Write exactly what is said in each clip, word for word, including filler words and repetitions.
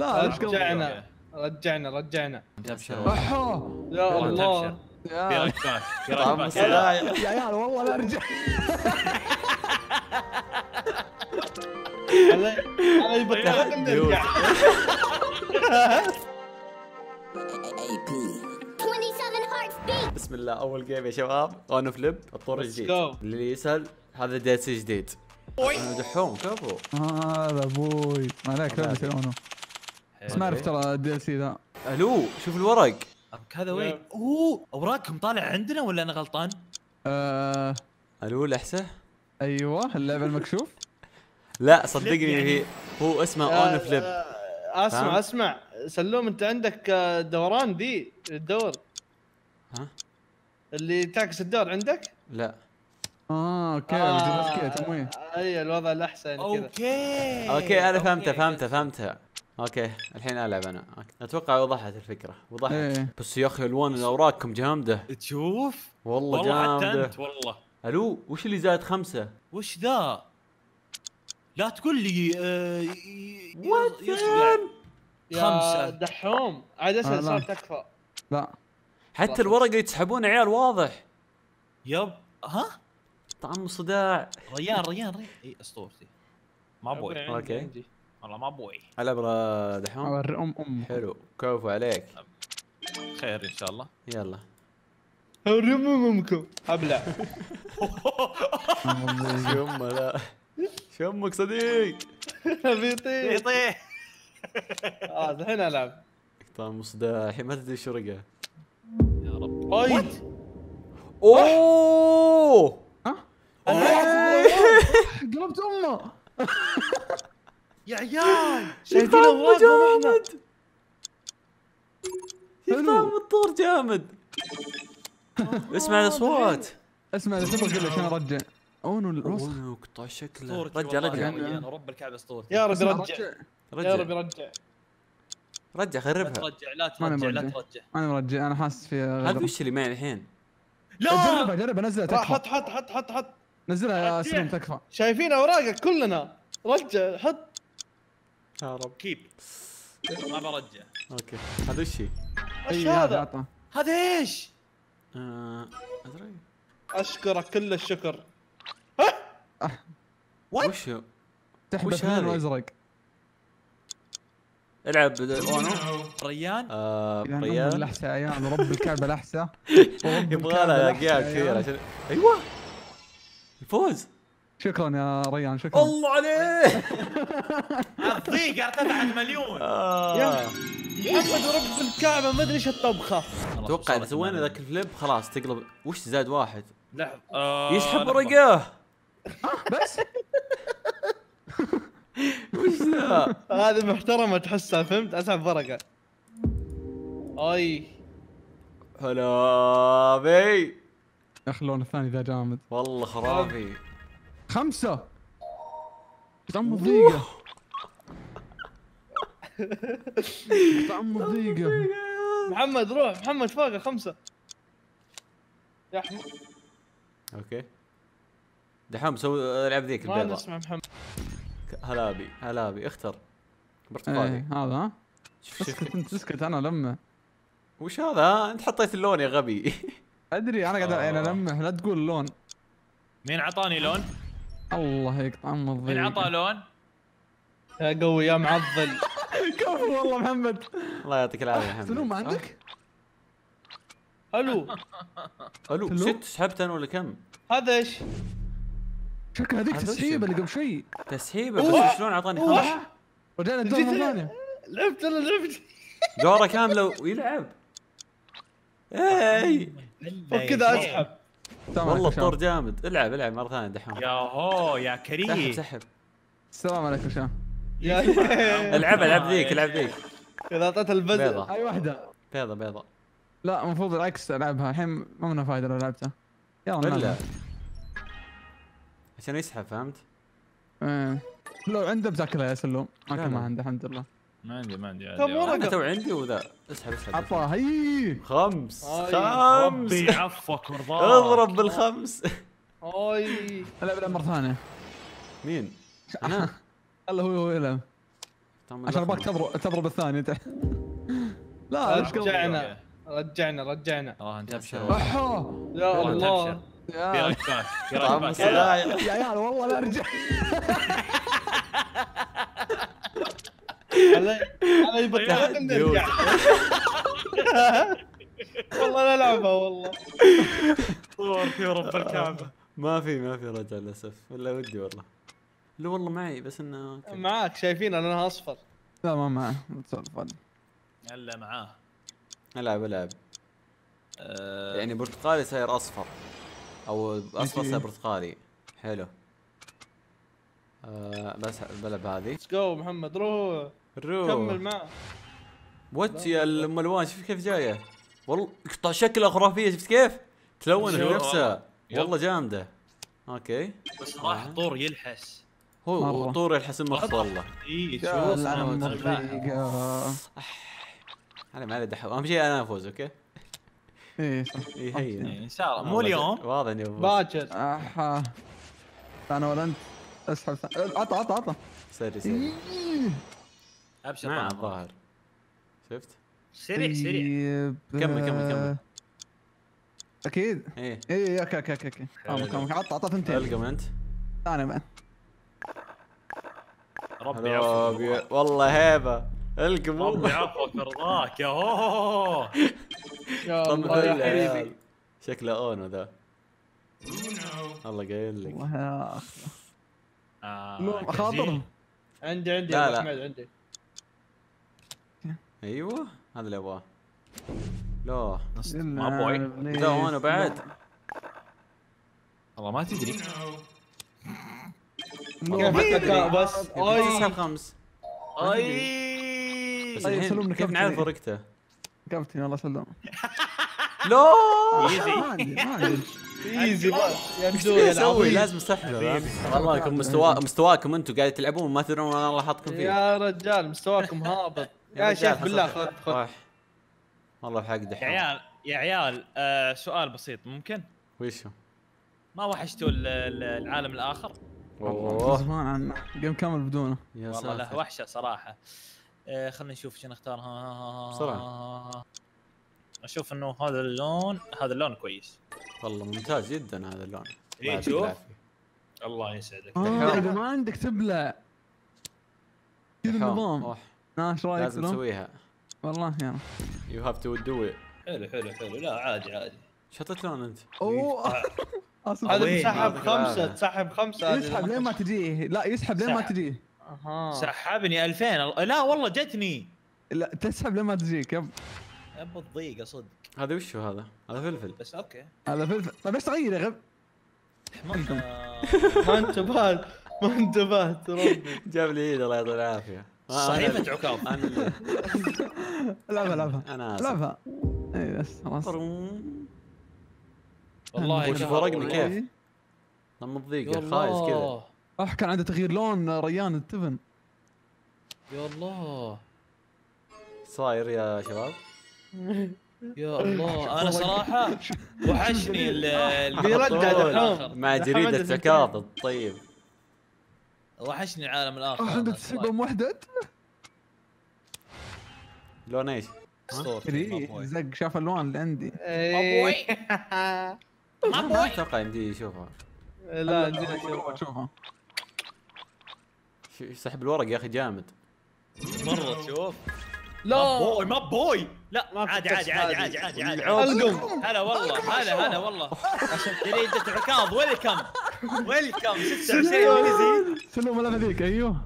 لا رجعنا رجعنا رجعنا يا الله يا عيال والله لا ارجع. انا يبقى بسم الله. اول جيم يا شباب قانون فليب الطور الجديد اللي يسهل هذا ديت جديد. دحوم كفو هذا ابوي ما عليك لا يسوونه بس ما اعرف ترى الدي ال سي ذا. الو شوف الورق هذا وين؟ اوه اوراقهم طالع عندنا ولا انا غلطان؟ ااا الو لحسه ايوه اللعبه المكشوف. لا صدقني هو اسمه اون فليب. اسمع اسمع سلوم انت عندك دوران ذي الدور ها اللي تعكس الدور عندك؟ لا اه اوكي اوكي اي الوضع الاحسن كذا. اوكي اوكي انا فهمتها فهمتها فهمتها اوكي الحين العب انا. اتوقع وضحت الفكره وضحت إيه. بس يا اخي الوان اوراقكم جامده تشوف والله جامده والله. الو وش اللي زائد خمسه؟ وش ذا؟ لا تقول لي آه يصقع خمسه دحوم عاد اسال صار تكفى. لا حتى الورق اللي تسحبونه عيال واضح يب ها طعم صداع. ريان ريان ريان اي اسطورتي ما ابوي. اوكي والله ما ابوي هلا برا دحوم ام ام حلو كفو عليك خير ان شاء الله. يلا ورم امكم ابلع يما. لا شو امك صديق بيطيح بيطيح. اه الحين العب طعم صداع ما تدري شو رقه يا رب. اوه قلبت امه يا عيال. شايفين اوراقهم احنا؟ شايف طعم الطور جامد. اسمع الاصوات اسمع الاصوات قبل عشان ارجع. اونو الوسخ قطع شكله. رجع رجع انا رب الكعبه اسطورتي يا رب رجع يا رب رجع رجع خربها. لا ترجع لا ترجع لا ترجع انا مرجع انا حاسس في هذا وش اللي معي الحين. لا جربها جربها نزلها تكفى. حط حط حط حط حط نزلها يا سلم تكفى. شايفين اوراقك كلنا رجع حط يا رب كيب ما برجع. اوكي هذا وش اي هذا هذا ايش؟ ادري اشكرك كل الشكر. ها وش تحبس لونه ازرق. العب اونو ريان آه ريان لحسه يا عيال ورب الكعبه لحسه يبغى لها اقيال كثير عشان ايوه الفوز. شكرا يا ريان شكرا الله عليك الضيق ارتفعت مليون يا محمد ورب الكعبه ما ادري ايش الطبخه. اتوقع اذا سوينا ذاك الفليب خلاص تقلب. وش زاد واحد لحظه آه يسحب ورقاه بس وش ذا؟ هذه محترمة تحسها فهمت؟ اسحب ورقة. اي هلا بي يا اخي اللون الثاني ذا جامد والله خرافي. خمسة طعم الضيقة طعم الضيقة. محمد روح محمد فاقة خمسة يا حمد. اوكي دحوم سوي العب ذيك البيضة ما نسمع محمد. هلابي هلابي اختر برتقالي ايه هذا ها؟ اسكت انت اسكت انا لمه. وش هذا انت حطيت اللون يا غبي ادري انا قاعد انا لمه لا تقول اللون. مين عطاني لون؟ الله يقطع ام الظل. مين عطى لون؟ يا قوي يا معضل كفو والله محمد الله يعطيك العافيه يا محمد. سلوم ما عندك؟ الو الو ست سحبت انا ولا كم؟ هذا ايش؟ شكلها هذيك تسحيبه اللي قبل شيء تسحيبه بس شلون اعطاني خمسه؟ رجعنا الدور مره ثانيه. لعبت انا لعبت دوره كامله ويلعب اي وكذا اسحب. والله الطور جامد. العب العب مره ثانيه دحوم. ياهو يا كريم سحب. السلام عليكم هشام. العب العب ذيك العب ذيك اذا اعطيتها البزر اي واحده بيضه بيضه. لا المفروض العكس العبها الحين ما منها فايده لو لعبتها. يلا عشان يسحب فهمت؟ ايه لو عنده بتاكلها يا سلوم. ما عنده الحمد لله. ما عندي ما عندي كم ورقة؟ تو عندي وذا اسحب اسحب عطاه هي خمس خمس ربي عفوك ورضاك اضرب بالخمس اي العب العب مرة ثانية. مين؟ انا يلا هو هو يلعب عشان باك تضرب تضرب الثاني انت. لا رجعنا رجعنا رجعنا اه انت يا الله يا رجال يا عيال والله لا رجع. هذا يبقى نرجع والله نلعبها والله. صورتي ورب الكعبه. ما في ما في رجع للاسف ولا ودي والله. لا والله معي بس انه معاك شايفين انا اصفر. لا ما معه ما تسولف عنه. هلا معاه. العب العب. أه يعني برتقالي صاير اصفر. او اصفر صاير برتقالي. حلو. أه بس بلعب هذه. ليتس جو محمد روح. روح. كمل معه. وات يا ام الوان شوف كيف جايه. والله قطع شكلها خرافيه شفت كيف؟ تلون بنفسها. والله جامده. اوكي. بس راح طور يلحس. هو طور يلحس المخ والله. اي شوف انا انا ما علي دحوم، اهم شيء انا افوز اوكي؟ اي صح اي هي ان شاء الله مو اليوم واضح اني بفوز باكر احا انا ولا انت اسحب عطى عطى عطى سري سري ابشر مع الظاهر شفت؟ سريع سريع كمل كمل كمل اكيد اي اي اوكي اوكي اوكي كمل كمل عطى عطى ثنتين القم انت انا بعد ربي عفوك والله هيبه القم ربي عفوك يرضاك يا هو يا الله يا حبيبي شكله اونو ذا الله قايل لك والله يا اخي خاطر عندي عندي يا احمد عندي ايوه هذا اللي ابغاه لا ما بوي ذا اونو بعد والله ما تدري بس اي تسحب خمس اي بس الحين كيف نعرف ورقته؟ كابتن الله يسلمك لا ما عندي ما عندي ايزي بس يا اسوي لازم استحلل والله مستوى مستواكم انتم قاعد تلعبون ما تدرون انا الله حاطكم فيه يا رجال مستواكم هابط يا شيخ بالله خذ خذ والله حق دحين يا عيال يا عيال سؤال بسيط ممكن؟ وش هو؟ ما وحشتوا العالم الاخر؟ والله زمان عنا جيم كامل بدونه والله له وحشه صراحه. آه خلينا نشوف شنو نختار بسرعه. اشوف انه هذا اللون هذا اللون كويس والله ممتاز جدا هذا اللون. اي شوف الله يسعدك. اذا ما عندك تبلع كذا النظام ايش رايك؟ لازم نسويها والله يلا يو هاف تو دو ات. حلو حلو حلو لا عادي عادي. شطت لون انت؟ اوه هذا يسحب خمسه تسحب خمسه يسحب لين ما تجيه لا يسحب لين ما تجيه اها سحبني ألفين لا والله جتني لا تسحب لين ما تجيك يب يب الضيقه صدق. هذا وشو هذا؟ هذا فلفل بس اوكي هذا فلفل طيب ايش تغير يا غب؟ ما انتبهت ما انتبهت ربي جاب لي ايد الله يعطيه العافيه صحيفه عكاظ انا العبها العبها انا العبها اي بس خلاص والله فرقني كيف لما تضيق خايس كذا اح كان عنده تغيير لون ريان التبن يا الله صاير يا شباب يا الله انا صراحه وحشني البيرد مع جريده عكاظ الطيب وحشني العالم الاخر عندك تسحبها موحدد لون ايش؟ زق شاف اللون اللي عندي مابوي مابوي ما اتوقع عندي شوفها لا عندي شوفها سحب الورق يا اخي جامد مرة شوف لا مابوي مابوي لا عادي عادي عادي عادي عادي عادي القم هلا والله هلا هلا والله عشان جريدة عكاظ ويلكم ويلكم ستة وعشرين ونزيد سلم الأمل ذيك ايوه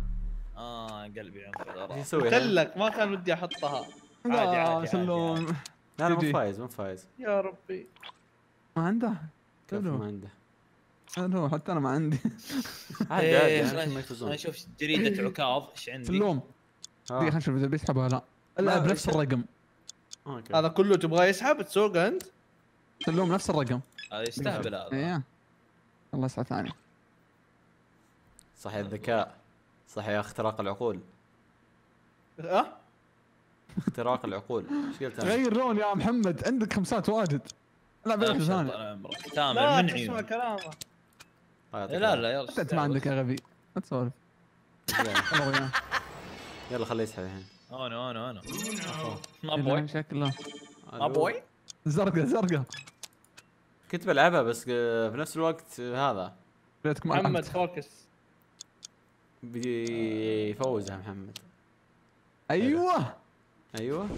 اه قلبي ينفذ يسوي قلك ما كان ودي احطها عادي عادي سلوم لا انا مو فايز مو فايز يا ربي ما عنده كيف ما عنده حلو حتى انا ما عندي عادي عادي خلينا نشوف جريدة عكاظ ايش عندي سلوم خلينا نشوف اذا بيسحبها لا لا بنفس الرقم هذا كله تبغى يسحب تسوقه انت سلوم نفس الرقم هذا يستهبل هذا الله يسعد ثاني صحيح الذكاء صحيح اختراق العقول اه اختراق العقول ايش قلت انا؟ غير لون يا محمد عندك خمسات واجد لا بلاش ثاني تامر من عيوني لا تسمع كلامه لا لا يلا انت ما عندك يا غبي لا تسولف يلا خليه يسحب الحين. انا انا انا ما بوي شكله ما بوي زرقاء زرقاء. كنت بلعبها بس في نفس الوقت هذا محمد فوكس بيفوزها محمد. ايوه ايوه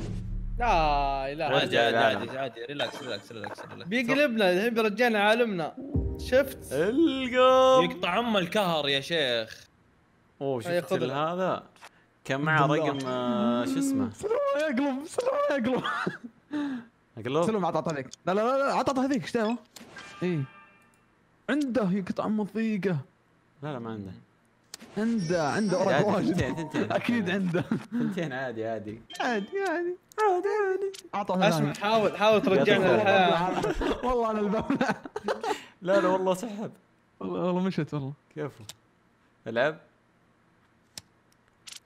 لا لا عادي عادي عادي ريلاكس ريلاكس ريلاكس بيقلبنا الحين بيرجعنا عالمنا. شفت القلب يقطع ام الكهر يا شيخ. اوه شفت هذا كان معه رقم شو اسمه سلوى يقلب سلوى يقلب اقلب سلوى عطى هذيك. لا لا لا عطى هذيك ايش دعوه؟ اي عنده يقطع ام الضيقه. لا لا ما عنده عنده عنده ورق واجد اكيد عنده ثنتين. عادي عادي عادي عادي عادي اعطه. اسمع حاول حاول ترجعنا للحياه. والله انا الببلة. لا لا والله سحب والله والله مشت والله كيفه. العب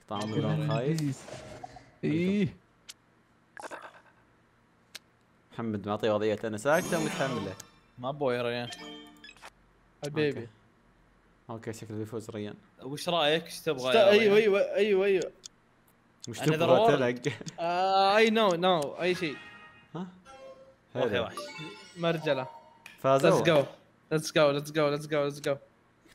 طعم اللون خايس. ايه محمد معطيه وضعيه انا ساكته ومتحمله. ما ابوي يا ريان حبيبي. اوكي شكله بيفوز ريان. وش رايك ايش تبغى؟ ايوه ايوه ايوه ايوه وش تبغى تلق؟ اي نو نو اي شيء. ها؟ روح يا وحش مرجله. فازوا ليتس جو ليتس جو ليتس جو ليتس جو ليتس جو.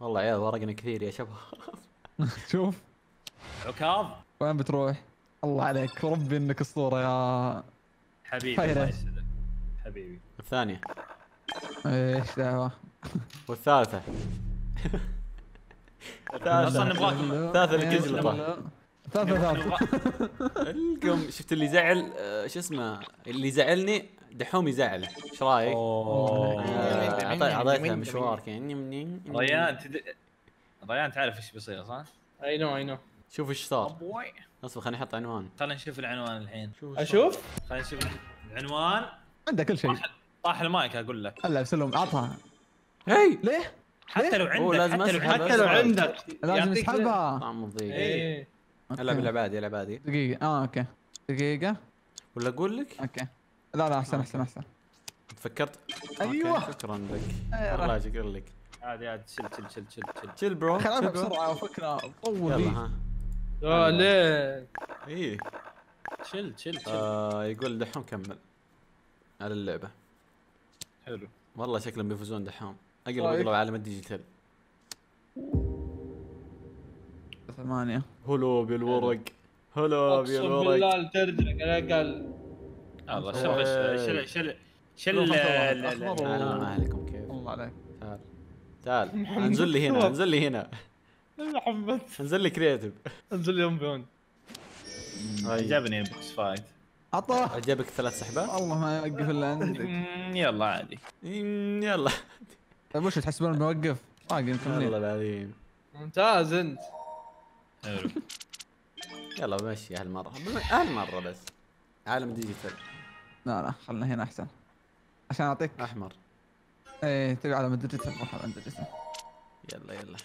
والله عيال ورقنا كثير يا شباب. شوف عكاظ وين بتروح؟ الله عليك ربي انك اسطوره يا حبيبي. الله يسعدك حبيبي. الثانيه ايش دعوه؟ والثالثة الثالثة نبغاكم. الثالثة الكزلطة الثالثة ثالثة القم. شفت اللي زعل شو اسمه اللي زعلني دحوم يزعله. ايش رايك؟ اوه اعطيتها مشوار كان ريان. ريان تعرف ايش بيصير صح؟ اي نو اي نو. شوف ايش صار. اصبر خليني احط عنوان. خلينا نشوف العنوان الحين. اشوف؟ خلينا نشوف العنوان. عنده كل شيء. طاح المايك اقول لك. هلا سلم عطها. هي ليه؟ حتى لو عندك حتى لو حتى لو عندك لازم تسحبها. طعم الضيق. اي العب العب عادي العب عادي. دقيقة اه اوكي دقيقة ولا اقول لك؟ اوكي لا لا احسن احسن احسن. تفكرت؟ ايوه شكرا لك والله شكرا لك. عادي عادي شل شل شل شل شل شل برو. خلينا نلعب بسرعة وفكنا طول. يلا ها. يا ليل. اي شل شل شل. يقول دحوم كمل على اللعبة. حلو والله شكلهم بيفوزون دحوم. اقلب اقلب عالم الديجيتال. ثمانية هلو بالورق هلو بالورق. اقسم بالله لترجع على الاقل. يلا شل شل شل اهلا اهلكم كيف؟ الله عليك تعال تعال انزل لي هنا انزل لي هنا محمد انزل لي كريتيف انزل لي ام بيون. عجبني بوكس فايت. عطاه عجبك ثلاث سحبات؟ والله ما يوقف الا عندك. يلا عادي يلا. طيب وش تحسبون بنوقف؟ باقي مكملين. والله العظيم ممتاز انت. حلو يلا بمشي هالمرة هالمرة بس عالم ديجيتال. لا لا خلنا هنا احسن عشان اعطيك احمر. ايه تبي عالم الديجيتال روح عالم الديجيتال. يلا يلا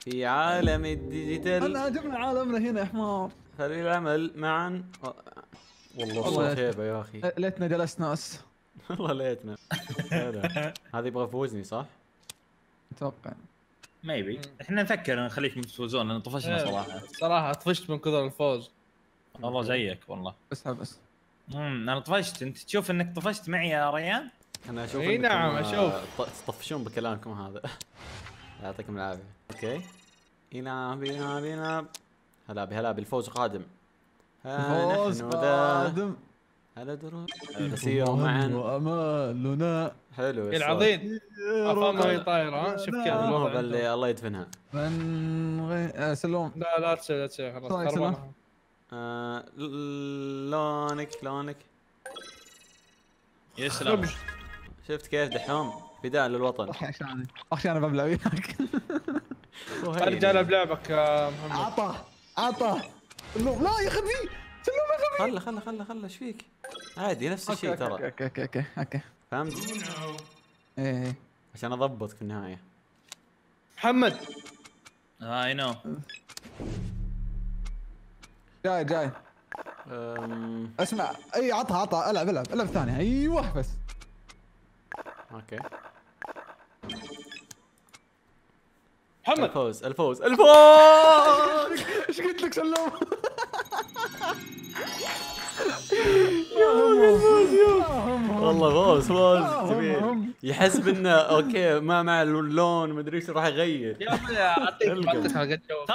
في عالم الديجيتال. انا عجبنا عالمنا هنا يا حمار. خلينا العمل معا. والله صوت هيبة يا اخي. ليتنا جلسنا اس. والله ليتنا. هذا يبغى يفوزني صح؟ اتوقع ميبي. احنا نفكر نخليكم تفوزون لان طفشنا صراحه. صراحه طفشت من كثر الفوز. والله زيك والله. اسحب بس. امم انا طفشت. انت تشوف انك طفشت معي يا ريان؟ انا اشوف. اي نعم اشوف. تطفشون بكلامكم هذا. يعطيكم العافيه. اوكي. ينام ينام ينام. هلا بهلا بالفوز قادم. الفوز قادم. هلا درون نسير معا وامالنا. حلو العظيم. افهم وهي طايره. شوف كيف الموهبه اللي الله يدفنها. من غير سلوم. لا لا تشيل لا تشيل خلاص خربانه. لونك لونك. يسلم. شفت كيف دحوم فداء للوطن. اخي عشاني اخي انا ببلع وياك. ارجع لعبك يا محمد. عطى عطاه سلوم. لا يا خبي سلوم يا خبي. خله خله خله خله ايش فيك؟ عادي نفس الشيء ترى. اوكي اوكي اوكي اوكي اوكي فهمت؟ ايه عشان اضبط في النهاية. محمد اي نو جاي جاي. أم... اسمع اي عطها عطها. العب العب العب ثانية. ايوه بس اوكي. محمد الفوز الفوز الفوز. ايش قلت لك سلام؟ والله فوز فوز كبير. يحسب انه اوكي ما مع اللون ما ادري ايش راح يغير. يا اعطيك حقت جو.